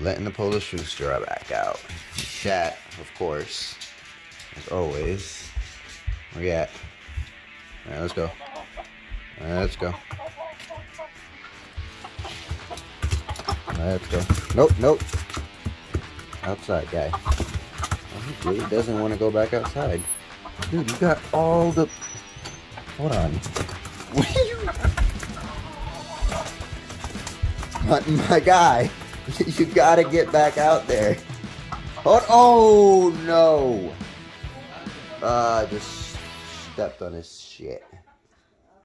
letting the Polish Rooster back out. Chat, of course, as always. Where you at? All right, let's go. All right, let's go. All right, let's go. Nope, nope. Outside guy. He really doesn't want to go back outside. Dude, you got all the... Hold on. What are you... My guy. You gotta get back out there. Oh no! Just stepped on his shit.